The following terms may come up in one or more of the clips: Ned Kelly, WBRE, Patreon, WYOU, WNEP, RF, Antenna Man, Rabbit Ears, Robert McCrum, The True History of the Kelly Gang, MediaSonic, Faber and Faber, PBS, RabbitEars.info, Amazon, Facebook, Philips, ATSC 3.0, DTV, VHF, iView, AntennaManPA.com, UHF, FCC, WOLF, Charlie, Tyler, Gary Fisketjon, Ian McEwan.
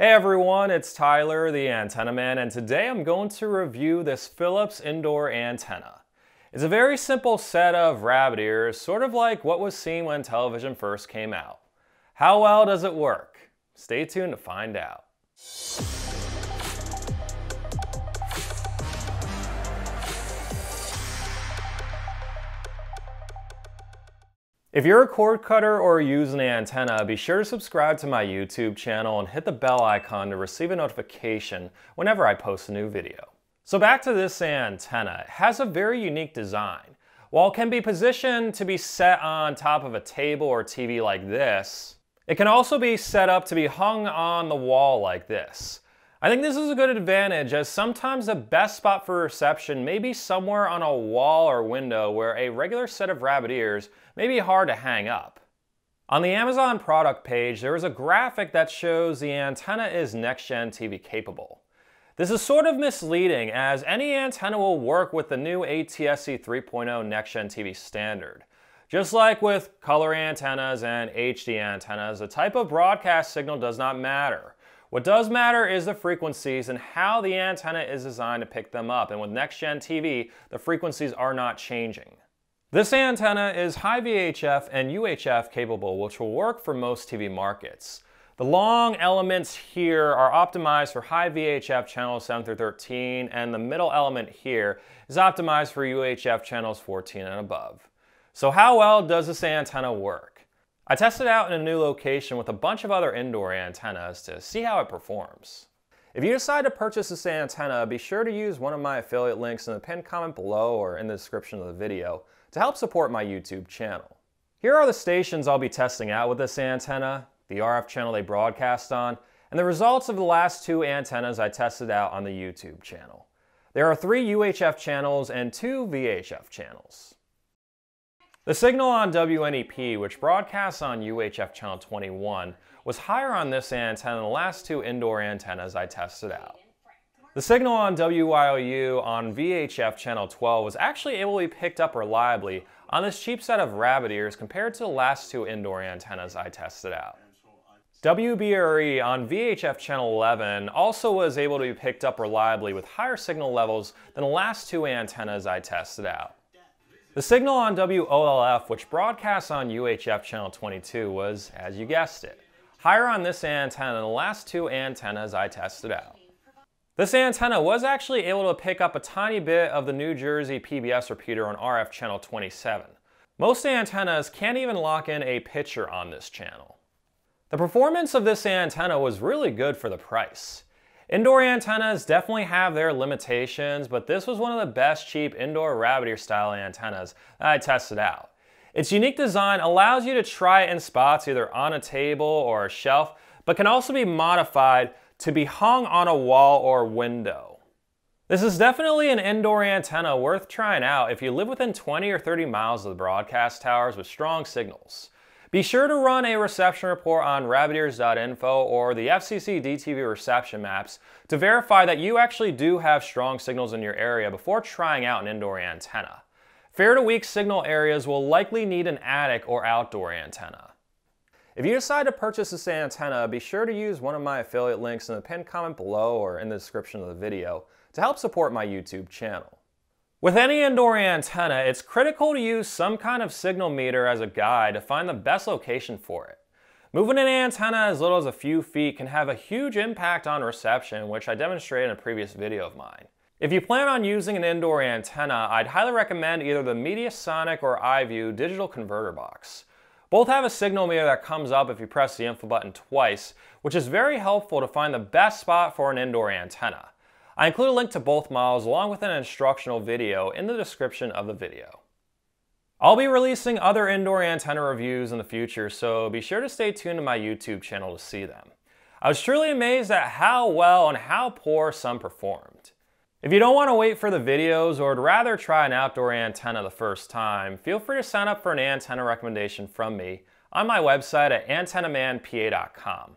Hey everyone, it's Tyler, the Antenna Man, and today I'm going to review this Philips indoor antenna. It's a very simple set of rabbit ears, sort of like what was seen when television first came out. How well does it work? Stay tuned to find out. If you're a cord cutter or use an antenna, be sure to subscribe to my YouTube channel and hit the bell icon to receive a notification whenever I post a new video. So back to this antenna, it has a very unique design. While it can be positioned to be set on top of a table or TV like this, it can also be set up to be hung on the wall like this. I think this is a good advantage, as sometimes the best spot for reception may be somewhere on a wall or window where a regular set of rabbit ears may be hard to hang up. On the Amazon product page, there is a graphic that shows the antenna is next-gen TV capable. This is sort of misleading, as any antenna will work with the new ATSC 3.0 next-gen TV standard. Just like with color antennas and HD antennas, the type of broadcast signal does not matter. What does matter is the frequencies and how the antenna is designed to pick them up, and with next-gen TV, the frequencies are not changing. This antenna is high VHF and UHF capable, which will work for most TV markets. The long elements here are optimized for high VHF channels 7 through 13, and the middle element here is optimized for UHF channels 14 and above. So how well does this antenna work? I tested it out in a new location with a bunch of other indoor antennas to see how it performs. If you decide to purchase this antenna, be sure to use one of my affiliate links in the pinned comment below or in the description of the video to help support my YouTube channel. Here are the stations I'll be testing out with this antenna, the RF channel they broadcast on, and the results of the last two antennas I tested out on the YouTube channel. There are 3 UHF channels and 2 VHF channels. The signal on WNEP, which broadcasts on UHF channel 21, was higher on this antenna than the last 2 indoor antennas I tested out. The signal on WYOU on VHF channel 12 was actually able to be picked up reliably on this cheap set of rabbit ears compared to the last 2 indoor antennas I tested out. WBRE on VHF channel 11 also was able to be picked up reliably with higher signal levels than the last 2 antennas I tested out. The signal on WOLF, which broadcasts on UHF channel 22, was, as you guessed it, higher on this antenna than the last 2 antennas I tested out. This antenna was actually able to pick up a tiny bit of the New Jersey PBS repeater on RF channel 27. Most antennas can't even lock in a picture on this channel. The performance of this antenna was really good for the price. Indoor antennas definitely have their limitations, but this was one of the best cheap indoor rabbit ear style antennas that I tested out. Its unique design allows you to try it in spots either on a table or a shelf, but can also be modified to be hung on a wall or window. This is definitely an indoor antenna worth trying out if you live within 20 or 30 miles of the broadcast towers with strong signals. Be sure to run a reception report on RabbitEars.info or the FCC DTV reception maps to verify that you actually do have strong signals in your area before trying out an indoor antenna. Fair to weak signal areas will likely need an attic or outdoor antenna. If you decide to purchase this antenna, be sure to use one of my affiliate links in the pinned comment below or in the description of the video to help support my YouTube channel. With any indoor antenna, it's critical to use some kind of signal meter as a guide to find the best location for it. Moving an antenna as little as a few feet can have a huge impact on reception, which I demonstrated in a previous video of mine. If you plan on using an indoor antenna, I'd highly recommend either the MediaSonic or iView digital converter box. Both have a signal meter that comes up if you press the info button twice, which is very helpful to find the best spot for an indoor antenna. I include a link to both models along with an instructional video in the description of the video. I'll be releasing other indoor antenna reviews in the future, so be sure to stay tuned to my YouTube channel to see them. I was truly amazed at how well and how poor some performed. If you don't want to wait for the videos or would rather try an outdoor antenna the first time, feel free to sign up for an antenna recommendation from me on my website at AntennaManPA.com.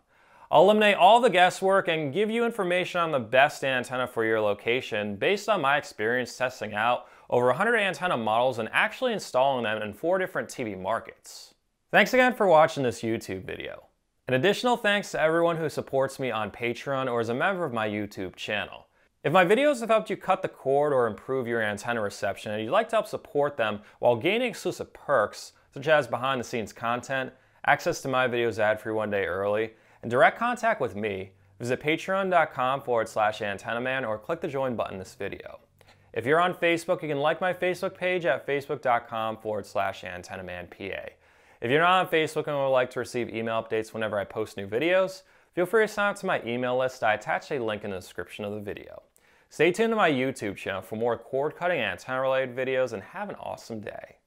I'll eliminate all the guesswork and give you information on the best antenna for your location based on my experience testing out over 100 antenna models and actually installing them in 4 different TV markets. Thanks again for watching this YouTube video. An additional thanks to everyone who supports me on Patreon or is a member of my YouTube channel. If my videos have helped you cut the cord or improve your antenna reception and you'd like to help support them while gaining exclusive perks such as behind the scenes content, access to my videos ad-free one day early, and direct contact with me, visit patreon.com/AntennaMan or click the join button in this video. If you're on Facebook, you can like my Facebook page at facebook.com/AntennaManPA. If you're not on Facebook and would like to receive email updates whenever I post new videos, feel free to sign up to my email list. I attached a link in the description of the video. Stay tuned to my YouTube channel for more cord cutting and antenna related videos and have an awesome day.